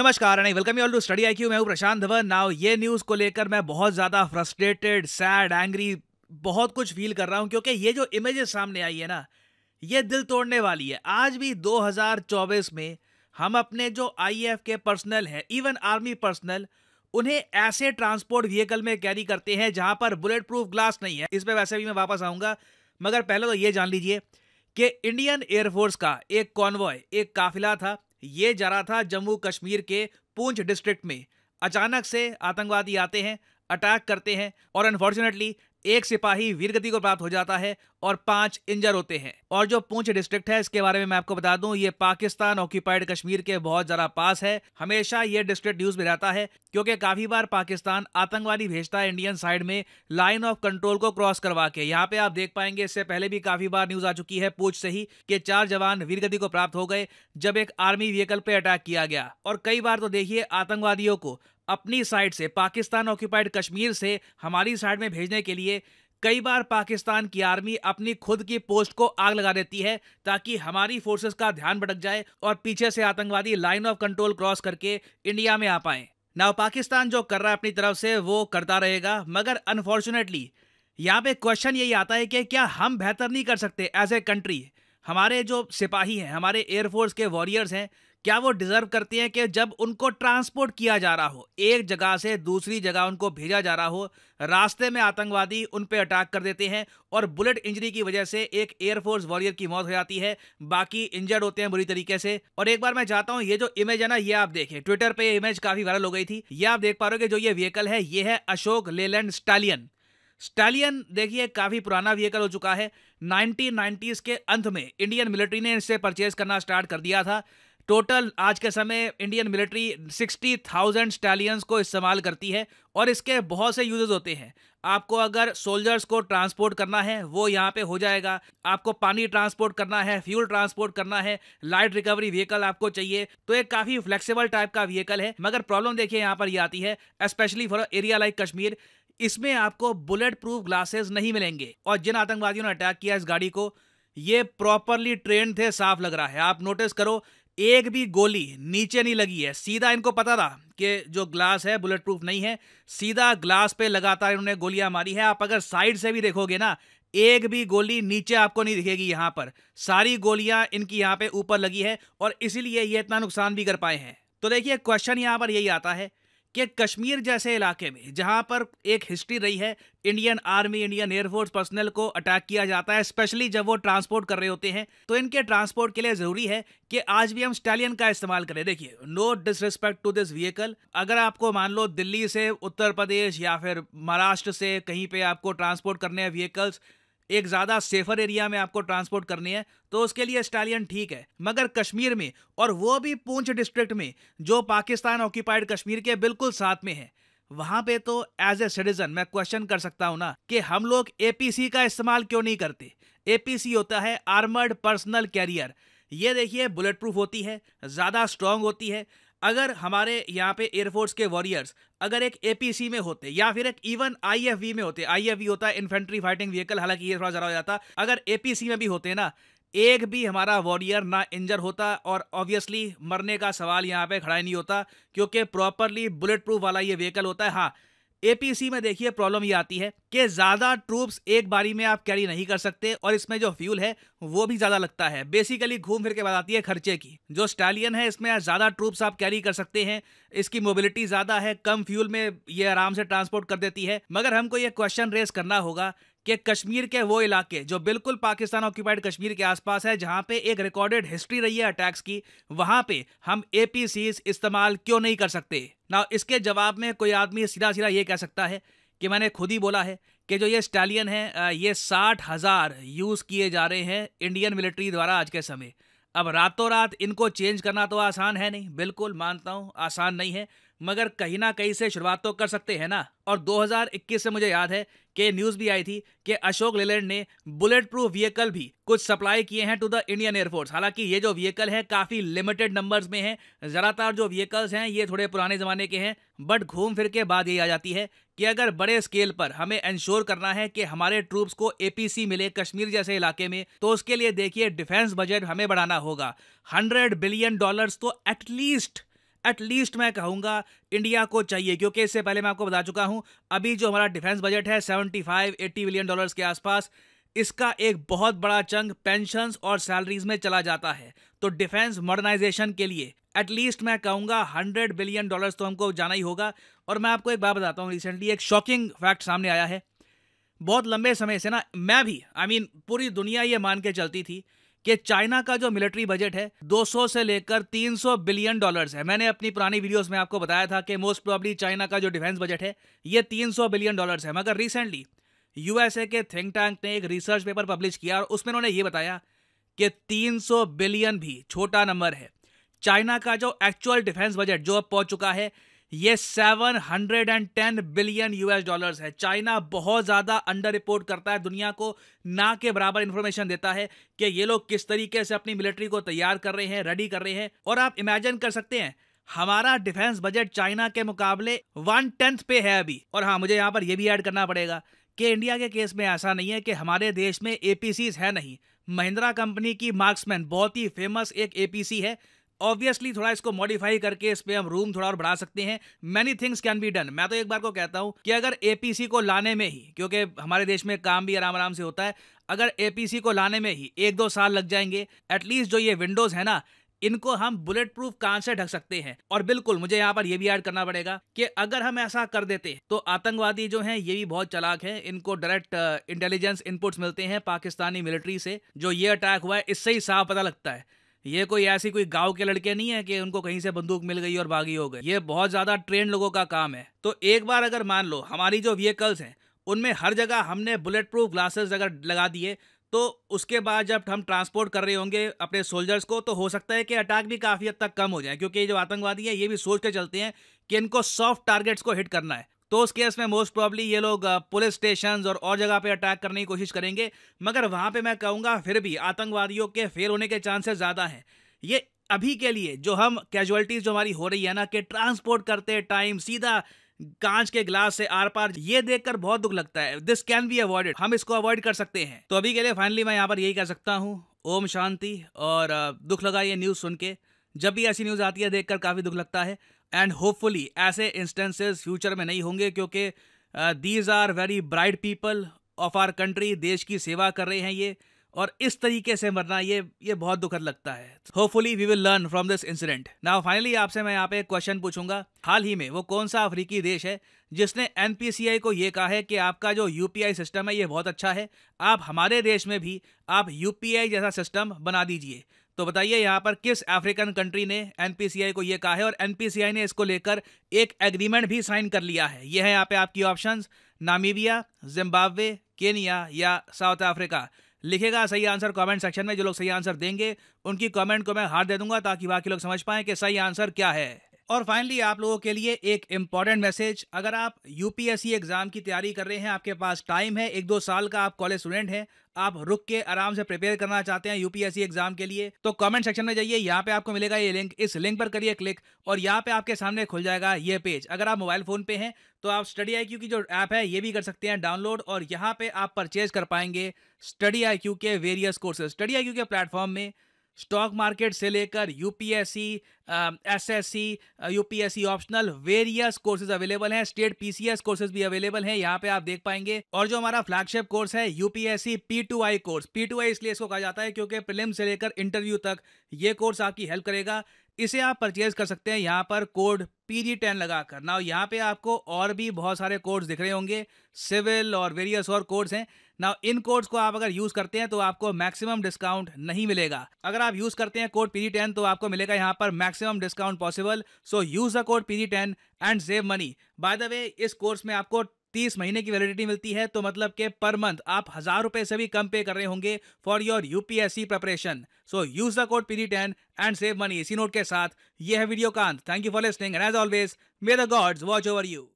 नमस्कार and welcome you all to study IQ. मैं हूं प्रशांत धवन। नाउ ये न्यूज़ को लेकर मैं बहुत ज़्यादा फ्रस्ट्रेटेड, सैड, एंग्री, बहुत कुछ फील कर रहा हूं क्योंकि ये जो इमेजेस सामने आई है ना, ये दिल तोड़ने वाली है। आज भी 2024 में हम अपने जो आईएएफ के पर्सनल हैं, इवन आर्मी पर्सनल, उन्हें ऐसे ट्रांसपोर्ट व्हीकल में कैरी करते हैं जहाँ पर बुलेट प्रूफ ग्लास नहीं है। इस पर वैसे भी मैं वापस आऊँगा, मगर पहले तो ये जान लीजिए कि इंडियन एयरफोर्स का एक कॉन्वॉय, एक काफिला था, ये जा रहा था जम्मू कश्मीर के पूंछ डिस्ट्रिक्ट में। अचानक से आतंकवादी आते हैं, अटैक करते हैं और अनफॉर्चुनेटली एक सिपाही वीरगति को प्राप्त हो जाता है और 5 इंजर होते हैं। और जो पूंछ डिस्ट्रिक्ट है, इसके बारे में मैं आपको बता दूं, ये पाकिस्तान ऑक्यूपाइड कश्मीर के बहुत ज़रा पास है। हमेशा ये डिस्ट्रिक्ट न्यूज़ में रहता है क्योंकि काफ़ी बार पाकिस्तान आतंकवादी भेजता है इंडियन साइड में लाइन ऑफ कंट्रोल को क्रॉस करवा के। यहाँ पे आप देख पाएंगे, इससे पहले भी काफ़ी बार न्यूज़ आ चुकी है पूंछ से ही कि 4 जवान वीरगति को प्राप्त हो गए जब एक आर्मी व्हीकल पर अटैक किया गया। और कई बार तो देखिए आतंकवादियों को अपनी साइड से, पाकिस्तान ऑक्यूपाइड कश्मीर से हमारी साइड में भेजने के लिए कई बार पाकिस्तान की आर्मी अपनी खुद की पोस्ट को आग लगा देती है ताकि हमारी फोर्सेस का ध्यान भटक जाए और पीछे से आतंकवादी लाइन ऑफ कंट्रोल क्रॉस करके इंडिया में आ पाए। नाउ पाकिस्तान जो कर रहा है अपनी तरफ से वो करता रहेगा, मगर अनफॉर्चुनेटली यहाँ पे क्वेश्चन यही आता है कि क्या हम बेहतर नहीं कर सकते एज ए कंट्री? हमारे जो सिपाही हैं, हमारे एयरफोर्स के वॉरियर्स हैं, क्या वो डिजर्व करते हैं कि जब उनको ट्रांसपोर्ट किया जा रहा हो, एक जगह से दूसरी जगह उनको भेजा जा रहा हो, रास्ते में आतंकवादी उन पे अटैक कर देते हैं और बुलेट इंजरी की वजह से एक एयरफोर्स वॉरियर की मौत हो जाती है, बाकी इंजर्ड होते हैं बुरी तरीके से। और एक बार मैं चाहता हूँ ये जो इमेज है ना, ये आप देखें। ट्विटर पर ये इमेज काफ़ी वायरल हो गई थी। ये आप देख पा रहे हो कि जो ये व्हीकल है, ये है अशोक लेलैंड स्टालियन। देखिए काफ़ी पुराना व्हीकल हो चुका है। 1990s के अंत में इंडियन मिलिट्री ने इसे परचेज करना स्टार्ट कर दिया था। टोटल आज के समय इंडियन मिलिट्री 60,000 स्टालियंस को इस्तेमाल करती है और इसके बहुत से यूजेस होते हैं। आपको अगर सोल्जर्स को ट्रांसपोर्ट करना है वो यहाँ पे हो जाएगा, आपको पानी ट्रांसपोर्ट करना है, फ्यूल ट्रांसपोर्ट करना है, लाइट रिकवरी व्हीकल आपको चाहिए, तो एक काफ़ी फ्लेक्सिबल टाइप का व्हीकल है। मगर प्रॉब्लम देखिए यहाँ पर ये आती है, specially for area like Kashmir, इसमें आपको बुलेट प्रूफ ग्लासेस नहीं मिलेंगे। और जिन आतंकवादियों ने अटैक किया इस गाड़ी को, ये प्रॉपरली ट्रेन थे, साफ लग रहा है। आप नोटिस करो, एक भी गोली नीचे नहीं लगी है। सीधा इनको पता था कि जो ग्लास है बुलेट प्रूफ नहीं है, सीधा ग्लास पे लगातार इन्होंने गोलियां मारी है। आप अगर साइड से भी देखोगे ना, एक भी गोली नीचे आपको नहीं दिखेगी। यहाँ पर सारी गोलियां इनकी यहाँ पे ऊपर लगी है और इसीलिए ये इतना नुकसान भी कर पाए हैं। तो देखिए क्वेश्चन यहाँ पर यही आता है कि कश्मीर जैसे इलाके में जहाँ पर एक हिस्ट्री रही है, Indian army, Indian air force personnel को अटैक किया जाता है, स्पेशली जब वो ट्रांसपोर्ट कर रहे होते हैं, तो इनके ट्रांसपोर्ट के लिए ज़रूरी है कि आज भी हम स्टालियन का इस्तेमाल करें। देखिए, no disrespect to this vehicle, अगर आपको मान लो दिल्ली से उत्तर प्रदेश या फिर महाराष्ट्र से कहीं पर आपको ट्रांसपोर्ट करने हैं व्हीकल्स, एक ज़्यादा सेफर एरिया में आपको ट्रांसपोर्ट करनी है, तो उसके लिए स्टालियन ठीक है। मगर कश्मीर में, और वो भी पूंछ डिस्ट्रिक्ट में जो पाकिस्तान ऑक्यूपाइड कश्मीर के बिल्कुल साथ में है, वहाँ पे तो एज ए सिटीजन मैं क्वेश्चन कर सकता हूँ ना कि हम लोग एपीसी का इस्तेमाल क्यों नहीं करते। एपीसी होता है आर्मर्ड पर्सनल कैरियर। ये देखिए बुलेट प्रूफ होती है, ज़्यादा स्ट्रॉन्ग होती है। अगर हमारे यहाँ पे एयरफोर्स के वॉरियर्स अगर एक एपीसी में होते या फिर एक इवन आईएफवी में होते, आईएफवी होता है इन्फेंट्री फाइटिंग व्हीकल, हालांकि ये थोड़ा ज़रा हो जाता, अगर एपीसी में भी होते ना, एक भी हमारा वॉरियर ना इंजर होता और ऑब्वियसली मरने का सवाल यहाँ पे खड़ा ही नहीं होता क्योंकि प्रॉपरली बुलेट प्रूफ वाला ये व्हीकल होता है। हाँ, एपीसी में देखिए प्रॉब्लम ये आती है कि ज़्यादा ट्रूप्स एक बारी में आप कैरी नहीं कर सकते और इसमें जो फ्यूल है वो भी ज़्यादा लगता है। बेसिकली घूम फिर के बात आती है खर्चे की। जो स्टालियन है इसमें ज़्यादा ट्रूप्स आप कैरी कर सकते हैं, इसकी मोबिलिटी ज़्यादा है, कम फ्यूल में ये आराम से ट्रांसपोर्ट कर देती है। मगर हमको ये क्वेश्चन रेस करना होगा कि कश्मीर के वो इलाके जो बिल्कुल पाकिस्तान ऑक्यूपाइड कश्मीर के आसपास है, जहाँ पे एक रिकॉर्डेड हिस्ट्री रही है अटैक्स की, वहाँ पे हम एपीसीज इस्तेमाल क्यों नहीं कर सकते ना। इसके जवाब में कोई आदमी सीधा सीधा ये कह सकता है कि मैंने खुद ही बोला है कि जो ये स्टालियन है, ये 60,000 यूज़ किए जा रहे हैं इंडियन मिलिट्री द्वारा आज के समय। अब रातों रात इनको चेंज करना तो आसान है नहीं, बिल्कुल मानता हूँ आसान नहीं है, मगर कहीं ना कहीं से शुरुआत तो कर सकते हैं ना। और 2021 से मुझे याद है कि न्यूज़ भी आई थी कि अशोक लेलैंड ने बुलेट प्रूफ व्हीकल भी कुछ सप्लाई किए हैं टू द इंडियन एयरफोर्स। हालांकि ये जो व्हीकल है काफ़ी लिमिटेड नंबर्स में हैं, ज़्यादातर जो व्हीकल्स हैं ये थोड़े पुराने ज़माने के हैं। बट घूम फिर के बाद यही आ जाती है कि अगर बड़े स्केल पर हमें इंश्योर करना है कि हमारे ट्रूप्स को एपीसी मिले कश्मीर जैसे इलाके में, तो उसके लिए देखिए डिफेंस बजट हमें बढ़ाना होगा। $100 बिलियन तो एटलीस्ट एटलीस्ट मैं कहूँगा इंडिया को चाहिए, क्योंकि इससे पहले मैं आपको बता चुका हूँ अभी जो हमारा डिफेंस बजट है 75-80 बिलियन डॉलर्स के आसपास, इसका एक बहुत बड़ा चंग पेंशन्स और सैलरीज में चला जाता है। तो डिफेंस मॉडर्नाइजेशन के लिए एटलीस्ट मैं कहूँगा 100 बिलियन डॉलर्स तो हमको जाना ही होगा। और मैं आपको एक बात बताता हूँ, रिसेंटली एक शॉकिंग फैक्ट सामने आया है। बहुत लंबे समय से ना मैं भी पूरी दुनिया ये मान के चलती थी कि चाइना का जो मिलिट्री बजट है 200 से लेकर 300 बिलियन डॉलर्स है। मैंने अपनी पुरानी वीडियोस में आपको बताया था कि मोस्ट प्रोबेबली चाइना का जो डिफेंस बजट है ये 300 बिलियन डॉलर्स है। मगर रिसेंटली यूएसए के थिंक टैंक ने एक रिसर्च पेपर पब्लिश किया और उसमें उन्होंने ये बताया कि 300 बिलियन भी छोटा नंबर है। चाइना का जो एक्चुअल डिफेंस बजट जो अब पहुँच चुका है ये 710 बिलियन US डॉलर्स है। चाइना बहुत ज़्यादा अंडर रिपोर्ट करता है, दुनिया को ना के बराबर इन्फॉर्मेशन देता है कि ये लोग किस तरीके से अपनी मिलिट्री को तैयार कर रहे हैं, रेडी कर रहे हैं। और आप इमेजिन कर सकते हैं हमारा डिफेंस बजट चाइना के मुकाबले 1/10 पे है अभी। और हाँ, मुझे यहाँ पर यह भी ऐड करना पड़ेगा कि इंडिया के केस में ऐसा नहीं है कि हमारे देश में APCs है नहीं। महिंद्रा कंपनी की मार्क्समैन बहुत ही फेमस एक APC है। ऑब्वियसली थोड़ा इसको मॉडिफाई करके इस पे हम रूम थोड़ा और बढ़ा सकते हैं। Many things can be done. मैं तो एक बार को कहता हूँ कि अगर APC को लाने में ही, क्योंकि हमारे देश में काम भी आराम आराम से होता है, अगर APC को लाने में ही 1-2 साल लग जाएंगे, एटलीस्ट जो ये विंडोज है ना इनको हम बुलेट प्रूफ कांच से ढक सकते हैं। और बिल्कुल मुझे यहाँ पर यह भी ऐड करना पड़ेगा कि अगर हम ऐसा कर देते तो आतंकवादी जो हैं ये भी बहुत चालाक हैं, इनको डायरेक्ट इंटेलिजेंस इनपुट्स मिलते हैं पाकिस्तानी मिलिट्री से। जो ये अटैक हुआ है इससे ही साफ पता लगता है ये कोई ऐसी कोई गांव के लड़के नहीं है कि उनको कहीं से बंदूक मिल गई और बागी हो गए। ये बहुत ज्यादा ट्रेंड लोगों का काम है। तो एक बार अगर मान लो हमारी जो व्हीकल्स हैं उनमें हर जगह हमने बुलेट प्रूफ ग्लासेस अगर लगा दिए तो उसके बाद जब हम ट्रांसपोर्ट कर रहे होंगे अपने सोल्जर्स को तो हो सकता है कि अटैक भी काफ़ी हद तक कम हो जाए, क्योंकि जो आतंकवादी है ये भी सोच के चलते हैं कि इनको सॉफ्ट टारगेट्स को हिट करना है। तो उस केस में मोस्ट प्रॉब्ली ये लोग पुलिस स्टेशंस और जगह पे अटैक करने की कोशिश करेंगे, मगर वहाँ पे मैं कहूँगा फिर भी आतंकवादियों के फेल होने के चांसेस ज़्यादा हैं। ये अभी के लिए जो हम कैजुअलिटीज़ जो हमारी हो रही है ना कि ट्रांसपोर्ट करते टाइम सीधा कांच के ग्लास से आर पार, ये देखकर बहुत दुख लगता है। दिस कैन बी अवॉइडेड, हम इसको अवॉइड कर सकते हैं। तो अभी के लिए फाइनली मैं यहाँ पर यही कह सकता हूँ, ओम शांति। और दुख लगा ये न्यूज़ सुन के, जब भी ऐसी न्यूज़ आती है देखकर काफ़ी दुख लगता है। एंड होपफुली ऐसे इंस्टेंसेस फ्यूचर में नहीं होंगे, क्योंकि these are very bright people of our country. देश की सेवा कर रहे हैं ये, और इस तरीके से मरना ये बहुत दुखद लगता है। Hopefully we will learn from this incident. Now finally आपसे मैं यहाँ पे क्वेश्चन पूछूंगा, हाल ही में वो कौन सा अफ्रीकी देश है जिसने NPCI को ये कहा है कि आपका जो UPI सिस्टम है ये बहुत अच्छा है, आप हमारे देश में भी आप UPI जैसा सिस्टम बना दीजिए। तो बताइए यहाँ पर किस अफ्रीकन कंट्री ने NPCI को ये कहा है और NPCI ने इसको लेकर एक एग्रीमेंट भी साइन कर लिया है। ये है यहाँ पे आपकी ऑप्शंस, नामीबिया, जिम्बाब्वे, केनिया या साउथ अफ्रीका। लिखेगा सही आंसर कमेंट सेक्शन में। जो लोग सही आंसर देंगे उनकी कमेंट को मैं हार दे दूंगा ताकि बाकी लोग समझ पाएं कि सही आंसर क्या है। और फाइनली आप लोगों के लिए एक इम्पॉर्टेंट मैसेज, अगर आप UPSC एग्जाम की तैयारी कर रहे हैं, आपके पास टाइम है, 1-2 साल का, आप कॉलेज स्टूडेंट हैं, आप रुक के आराम से प्रिपेयर करना चाहते हैं UPSC एग्जाम के लिए, तो कमेंट सेक्शन में जाइए, यहाँ पे आपको मिलेगा ये लिंक, इस लिंक पर करिए क्लिक और यहाँ पे आपके सामने खुल जाएगा ये पेज। अगर आप मोबाइल फोन पे हैं तो आप StudyIQ की जो ऐप है ये भी कर सकते हैं डाउनलोड, और यहाँ पे आप परचेज कर पाएंगे StudyIQ के वेरियस कोर्सेज। StudyIQ के प्लेटफॉर्म में स्टॉक मार्केट से लेकर UPSC, SSC, UPSC optional various courses available हैं, स्टेट PCS कोर्सेज भी अवेलेबल हैं, यहाँ पे आप देख पाएंगे। और जो हमारा फ्लैगशिप कोर्स है UPSC P2I कोर्स, P2I इसलिए इसको कहा जाता है क्योंकि प्रीलिम्स से लेकर इंटरव्यू तक ये कोर्स आपकी हेल्प करेगा। इसे आप परचेज कर सकते हैं यहाँ पर कोड PG10 लगाकर। नाउ यहाँ पे आपको और भी बहुत सारे कोड्स दिख रहे होंगे, सिविल और वेरियस और कोड्स हैं। नाउ इन कोड्स को आप अगर यूज़ करते हैं तो आपको मैक्सिमम डिस्काउंट नहीं मिलेगा। अगर आप यूज़ करते हैं कोड PG10 तो आपको मिलेगा यहाँ पर maximum discount possible. So use the code PG10 and save money. By the way इस कोर्स में आपको 30 महीने की वैलिडिटी मिलती है, तो मतलब के पर मंथ आप 1000 रुपए से भी कम पे कर रहे होंगे for your UPSC preparation. So use the code PD10 and save money. इसी नोट के साथ ये है वीडियो का अंत। Thank you for listening and as always may the gods watch over you.